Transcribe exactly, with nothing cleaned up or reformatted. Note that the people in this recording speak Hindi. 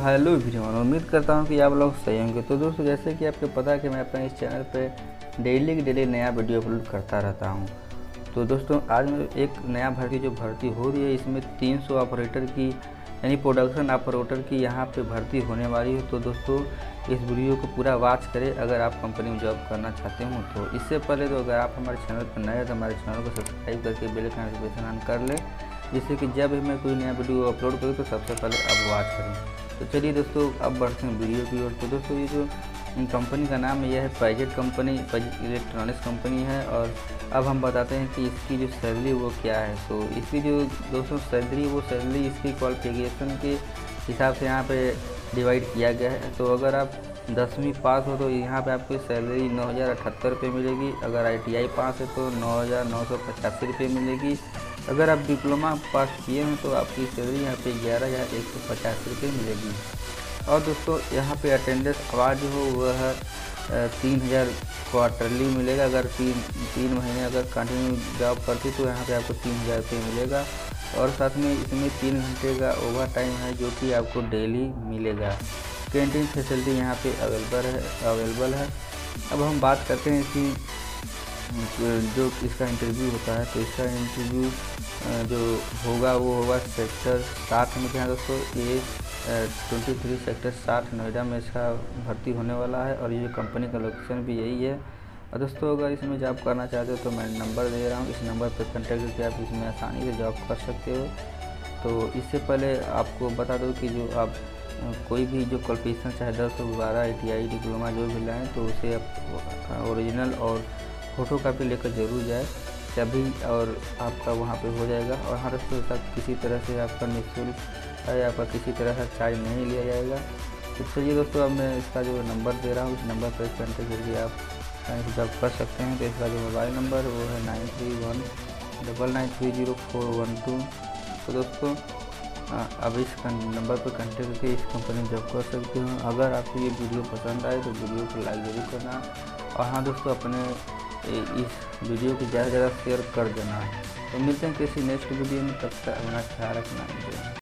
हेलो एवरीवन, उम्मीद करता हूं कि आप लोग सही होंगे। तो दोस्तों, जैसे कि आपको पता है कि मैं अपने इस चैनल पे डेली की डेली नया वीडियो अपलोड करता रहता हूं। तो दोस्तों, आज मैं एक नया भर्ती जो भर्ती हो रही है, इसमें तीन सौ ऑपरेटर की यानी प्रोडक्शन ऑपरेटर की यहाँ पे भर्ती होने वाली है। तो दोस्तों, इस वीडियो को पूरा वॉच करें अगर आप कंपनी में जॉब करना चाहते हो तो। इससे पहले तो अगर आप हमारे चैनल पर नए हैं तो हमारे चैनल को सब्सक्राइब करके बेल का नोटिफिकेशन ऑन कर लें, जिससे कि जब भी मैं कोई नया वीडियो अपलोड करूँ तो सबसे पहले आप वॉच करें। तो चलिए दोस्तों, अब बढ़ते हैं वीडियो की ओर। तो दोस्तों, ये जो कंपनी का नाम है, यह है पैजेट कंपनी, इलेक्ट्रॉनिक्स कंपनी है। और अब हम बताते हैं कि इसकी जो सैलरी वो क्या है। तो इसकी जो दोस्तों सैलरी, वो सैलरी इसकी क्वालिफिकेशन के हिसाब से यहाँ पे डिवाइड किया गया है। तो अगर आप दसवीं पास हो तो यहाँ पे आपको सैलरी नौ हज़ार अठहत्तर रुपये मिलेगी। अगर आई टी आई पास है तो नौ हज़ार नौ सौ पचासी रुपये मिलेगी। अगर आप डिप्लोमा पास किए हैं तो आपकी सैलरी यहाँ पे ग्यारह हज़ार एक सौ पचास रुपये मिलेगी। और दोस्तों, यहाँ पे अटेंडेंस अवार्ड जो हो वह तीन हज़ार क्वार्टरली मिलेगा। अगर तीन तीन महीने अगर कंटिन्यू जॉब करती तो यहाँ पे आपको तीन हज़ार रुपये मिलेगा। और साथ में इसमें तीन घंटे का ओवर टाइम है जो कि आपको डेली मिलेगा। कैंटीन फैसिलिटी यहाँ पे अवेलेबल है अवेलेबल है अब हम बात करते हैं कि जो इसका इंटरव्यू होता है, तो इसका इंटरव्यू जो होगा वो होगा सेक्टर सात में। क्या दोस्तों, ये ट्वेंटी थ्री सेक्टर साठ नोएडा में इसका भर्ती होने वाला है। और ये कंपनी का लोकेशन भी यही है। और दोस्तों, अगर इसमें जॉब करना चाहते हो तो मैं नंबर दे रहा हूँ, इस नंबर पर कॉन्टैक्ट करके आप इसमें आसानी से जॉब कर सकते हो। तो इससे पहले आपको बता दूँ कि जो आप कोई भी जो क्वालिफिकेशन चाहे दस बारह आई टी आई डिप्लोमा जो भी लाएँ, तो उसे आप ओरिजिनल और फ़ोटो कापी लेकर जरूर जाए तभी, और आपका वहाँ पे हो जाएगा। और हर उसके किसी तरह से आपका निःशुल्क है, आपका किसी तरह का चार्ज नहीं लिया जाएगा। तो चलिए दोस्तों, अब मैं इसका जो नंबर दे रहा हूँ, इस नंबर पर कॉन्टैक्ट करके आप जॉब कर सकते हैं। तो इसका जो मोबाइल नंबर वो है nine three one double nine three zero four one two. तो दोस्तों, अब इस नंबर पर कॉन्टैक्ट करके इस कंपनी में जॉब कर सकते हो। अगर आपको ये वीडियो पसंद आए तो वीडियो को लाइक जरूर करना। और हाँ दोस्तों, अपने इस वीडियो को ज़्यादा से ज़्यादा शेयर कर देना। तो मिलते हैं किसी नेक्स्ट वीडियो में, तब तक अपना ख्याल रखना।